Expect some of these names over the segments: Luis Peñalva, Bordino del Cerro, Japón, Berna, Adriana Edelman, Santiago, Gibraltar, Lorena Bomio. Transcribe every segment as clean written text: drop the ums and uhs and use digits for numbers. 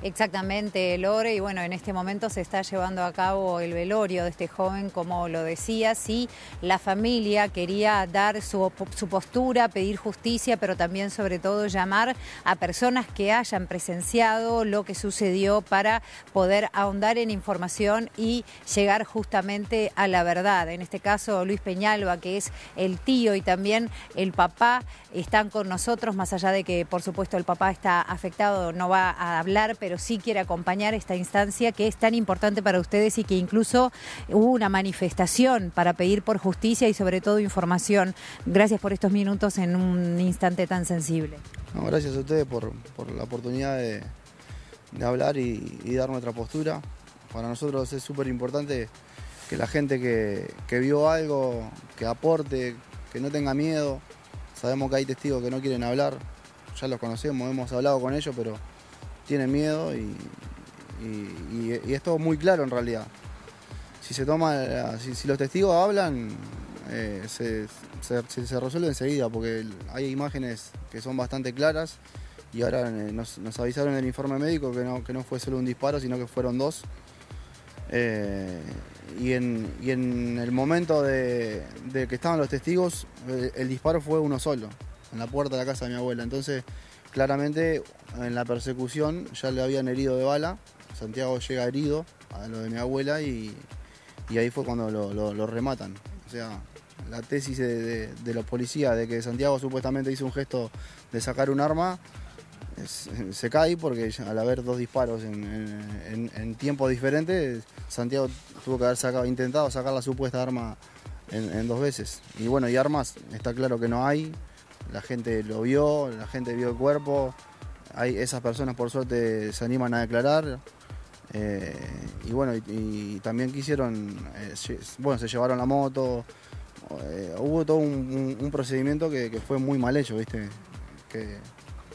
Exactamente, Lore, y bueno, en este momento se está llevando a cabo el velorio de este joven, como lo decías, y la familia quería dar su postura, pedir justicia, pero también sobre todo llamar a personas que hayan presenciado lo que sucedió para poder ahondar en información y llegar justamente a la verdad. En este caso, Luis Peñalva, que es el tío y también el papá, están con nosotros, más allá de que, por supuesto, el papá está afectado, no va a hablar, pero sí quiere acompañar esta instancia que es tan importante para ustedes y que incluso hubo una manifestación para pedir por justicia y sobre todo información. Gracias por estos minutos en un instante tan sensible. No, gracias a ustedes por la oportunidad de hablar y dar nuestra postura. Para nosotros es súper importante que la gente que vio algo, que aporte, que no tenga miedo. Sabemos que hay testigos que no quieren hablar, ya los conocemos, hemos hablado con ellos, pero tienen miedo y es todo muy claro en realidad. Si se toma, si los testigos hablan, se resuelve enseguida, porque hay imágenes que son bastante claras y ahora nos avisaron en el informe médico que no fue solo un disparo, sino que fueron dos. Y en el momento de que estaban los testigos, el disparo fue uno solo, en la puerta de la casa de mi abuela. Entonces, claramente en la persecución ya le habían herido de bala. Santiago llega herido a lo de mi abuela y ahí fue cuando lo rematan. O sea, la tesis de los policías de que Santiago supuestamente hizo un gesto de sacar un arma, se cae, porque al haber dos disparos en tiempos diferentes, Santiago tuvo que haber intentado sacar la supuesta arma en dos veces. Y bueno, y armas está claro que no hay. La gente lo vio, la gente vio el cuerpo. Esas personas, por suerte, se animan a declarar. Y bueno, y también quisieron, bueno, se llevaron la moto. Hubo todo un procedimiento que fue muy mal hecho, ¿viste?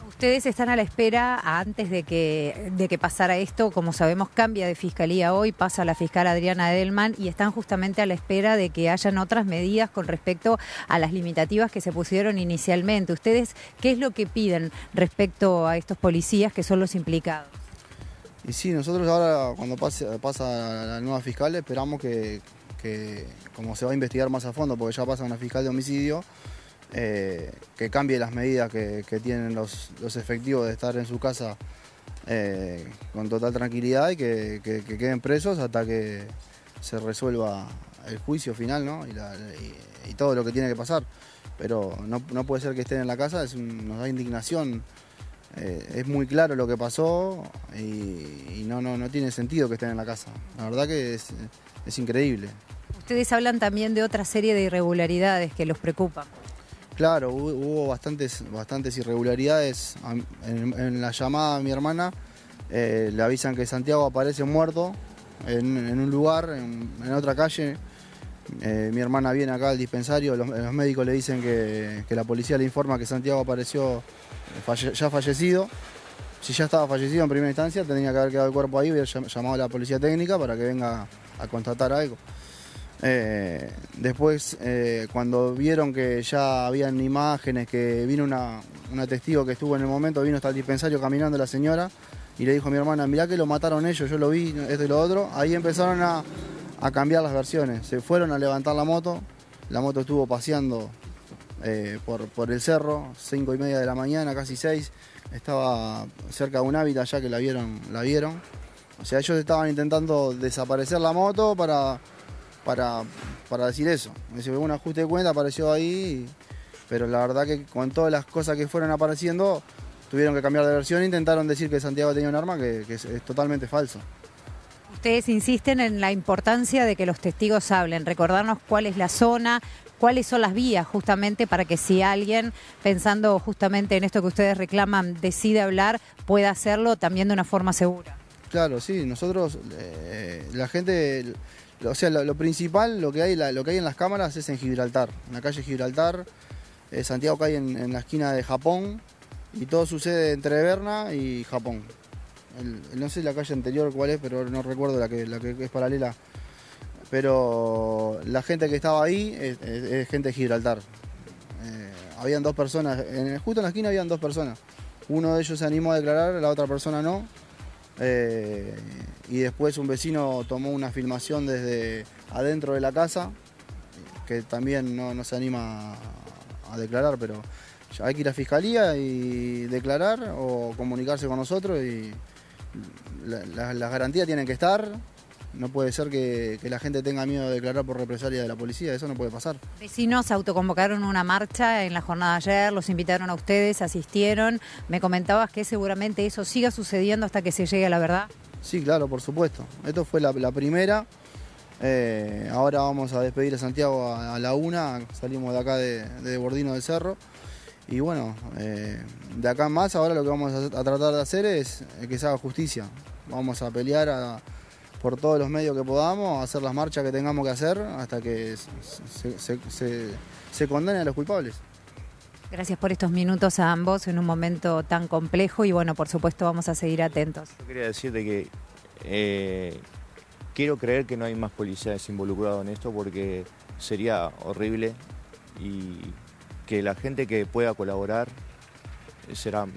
Ustedes están a la espera, antes de que pasara esto, como sabemos, cambia de fiscalía hoy, pasa la fiscal Adriana Edelman, y están justamente a la espera de que hayan otras medidas con respecto a las limitativas que se pusieron inicialmente. ¿Ustedes qué es lo que piden respecto a estos policías que son los implicados? Y sí, nosotros ahora, cuando pasa la nueva fiscal, esperamos que como se va a investigar más a fondo, porque ya pasa una fiscal de homicidio, que cambie las medidas que tienen los efectivos de estar en su casa con total tranquilidad y que queden presos hasta que se resuelva el juicio final, ¿no? Y todo lo que tiene que pasar. Pero no puede ser que estén en la casa, nos da indignación. Es muy claro lo que pasó y no tiene sentido que estén en la casa. La verdad que es increíble. Ustedes hablan también de otra serie de irregularidades que los preocupan. Claro, hubo bastantes irregularidades. En la llamada a mi hermana le avisan que Santiago aparece muerto en un lugar, en otra calle. Mi hermana viene acá al dispensario, los médicos le dicen que la policía le informa que Santiago apareció ya fallecido. Si ya estaba fallecido en primera instancia, tenía que haber quedado el cuerpo ahí, hubiera llamado a la policía técnica para que venga a constatar algo. Después, cuando vieron que ya habían imágenes, que vino una testigo que estuvo en el momento, vino hasta el dispensario caminando la señora y le dijo a mi hermana: mirá que lo mataron ellos, yo lo vi, esto y lo otro. Ahí empezaron a cambiar las versiones. Se fueron a levantar la moto estuvo paseando por el cerro, 5:30 de la mañana, casi 6, estaba cerca de un hábitat ya que la vieron. O sea, ellos estaban intentando desaparecer la moto para decir eso. Fue un ajuste de cuenta, apareció ahí, pero la verdad que con todas las cosas que fueron apareciendo tuvieron que cambiar de versión e intentaron decir que Santiago tenía un arma que es totalmente falso. Ustedes insisten en la importancia de que los testigos hablen, recordarnos cuál es la zona, cuáles son las vías justamente para que si alguien, pensando justamente en esto que ustedes reclaman, decide hablar, pueda hacerlo también de una forma segura. Claro, sí, nosotros, la gente... O sea, lo principal, lo que hay en las cámaras es en Gibraltar, en la calle Gibraltar. Santiago cae en la esquina de Japón y todo sucede entre Berna y Japón. No sé la calle anterior cuál es, pero no recuerdo la que es paralela. Pero la gente que estaba ahí es gente de Gibraltar. Habían dos personas, justo en la esquina habían dos personas. Uno de ellos se animó a declarar, la otra persona no. Y después un vecino tomó una filmación desde adentro de la casa, que también no se anima a declarar, pero hay que ir a fiscalía y declarar o comunicarse con nosotros, y las garantías tienen que estar. No puede ser que la gente tenga miedo de declarar por represalia de la policía, eso no puede pasar. Vecinos autoconvocaron una marcha en la jornada de ayer, los invitaron a ustedes, asistieron. Me comentabas que seguramente eso siga sucediendo hasta que se llegue a la verdad. Sí, claro, por supuesto. Esto fue la primera. Ahora vamos a despedir a Santiago a la 1, salimos de acá de Bordino del Cerro. Y bueno, de acá en más, ahora lo que vamos a tratar de hacer es que se haga justicia. Vamos a pelear por todos los medios que podamos, hacer las marchas que tengamos que hacer hasta que se condenen a los culpables. Gracias por estos minutos a ambos en un momento tan complejo, y bueno, por supuesto vamos a seguir atentos. Yo quería decirte que quiero creer que no hay más policías involucrados en esto, porque sería horrible, y que la gente que pueda colaborar será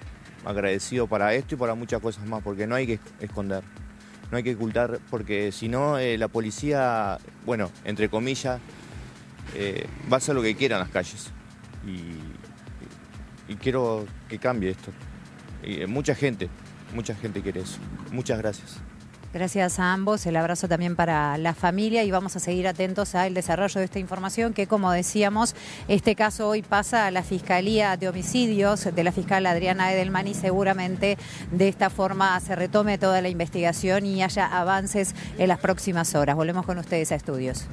agradecido para esto y para muchas cosas más, porque no hay que esconder. No hay que ocultar, porque si no, la policía, bueno, entre comillas, va a hacer lo que quiera en las calles. Y quiero que cambie esto. Y, mucha gente quiere eso. Muchas gracias. Gracias a ambos, el abrazo también para la familia, y vamos a seguir atentos al desarrollo de esta información que, como decíamos, este caso hoy pasa a la Fiscalía de Homicidios de la fiscal Adriana Edelman, y seguramente de esta forma se retome toda la investigación y haya avances en las próximas horas. Volvemos con ustedes a estudios.